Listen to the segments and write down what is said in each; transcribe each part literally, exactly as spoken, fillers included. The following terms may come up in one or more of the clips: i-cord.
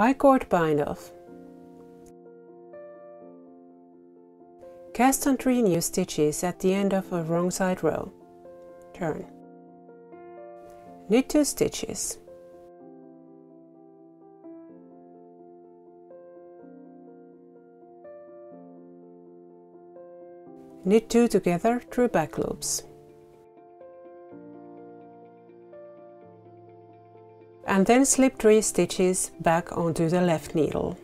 i-cord bindle. Cast on three new stitches at the end of a wrong side row. Turn. Knit two stitches. Knit two together through back loops. And then slip three stitches back onto the left needle.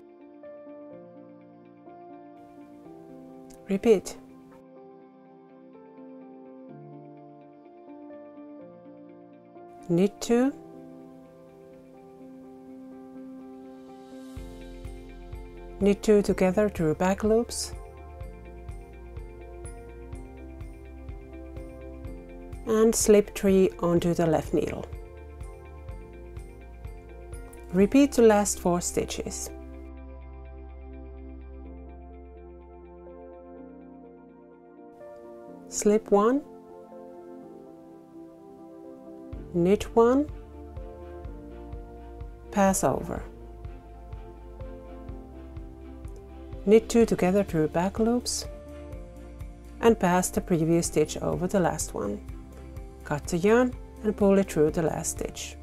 Repeat. Knit two. Knit two together through back loops. And slip three onto the left needle. Repeat the last four stitches. Slip one, knit one, pass over. Knit two together through back loops and pass the previous stitch over the last one. Cut the yarn and pull it through the last stitch.